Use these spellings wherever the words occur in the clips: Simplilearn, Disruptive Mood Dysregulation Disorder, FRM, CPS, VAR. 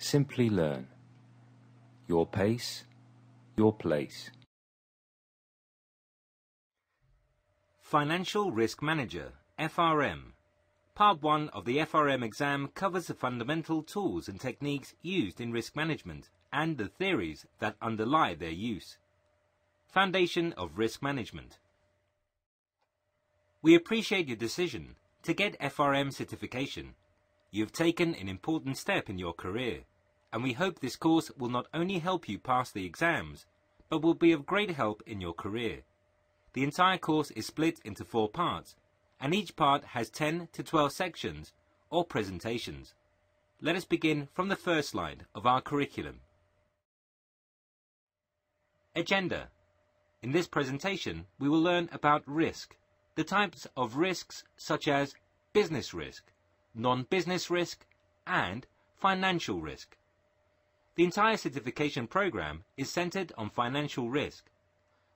Simply learn. Your pace, your place. Financial Risk Manager, FRM. Part 1 of the FRM exam covers the fundamental tools and techniques used in risk management and the theories that underlie their use. Foundation of Risk Management. We appreciate your decision to get FRM certification. You have taken an important step in your career, and we hope this course will not only help you pass the exams, but will be of great help in your career. The entire course is split into 4 parts, and each part has 10 to 12 sections or presentations. Let us begin from the first slide of our curriculum. Agenda. In this presentation, we will learn about risk, the types of risks such as business risk, non-business risk, and financial risk. The entire certification program is centered on financial risk.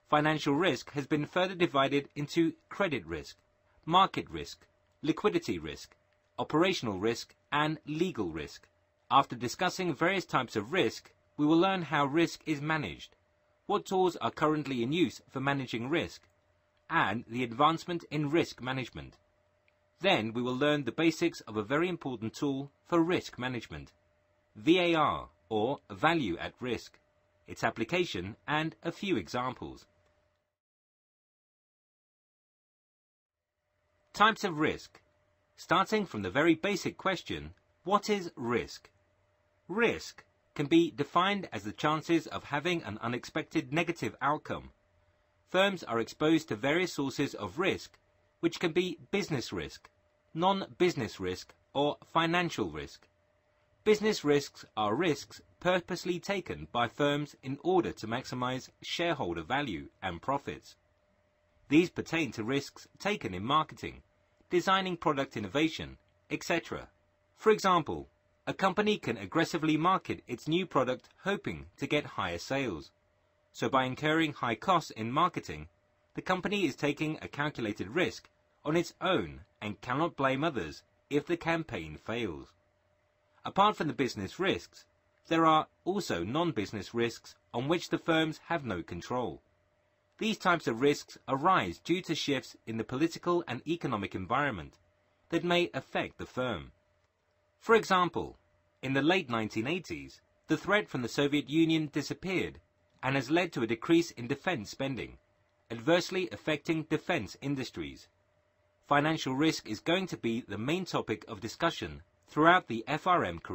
Financial risk has been further divided into credit risk, market risk, liquidity risk, operational risk, and legal risk. After discussing various types of risk, we will learn how risk is managed, what tools are currently in use for managing risk, and the advancement in risk management. Then we will learn the basics of a very important tool for risk management, VAR, or value at risk, its application and a few examples. Types of risk. Starting from the very basic question, what is risk? Risk can be defined as the chances of having an unexpected negative outcome. Firms are exposed to various sources of risk, which can be business risk, non-business risk, or financial risk. Business risks are risks purposely taken by firms in order to maximize shareholder value and profits. These pertain to risks taken in marketing, designing product innovation, etc. For example, a company can aggressively market its new product hoping to get higher sales. So by incurring high costs in marketing, the company is taking a calculated risk on its own and cannot blame others if the campaign fails. Apart from the business risks, there are also non-business risks on which the firms have no control. These types of risks arise due to shifts in the political and economic environment that may affect the firm. For example, in the late 1980s, the threat from the Soviet Union disappeared and has led to a decrease in defense spending, adversely affecting defense industries. Financial risk is going to be the main topic of discussion throughout the FRM curriculum.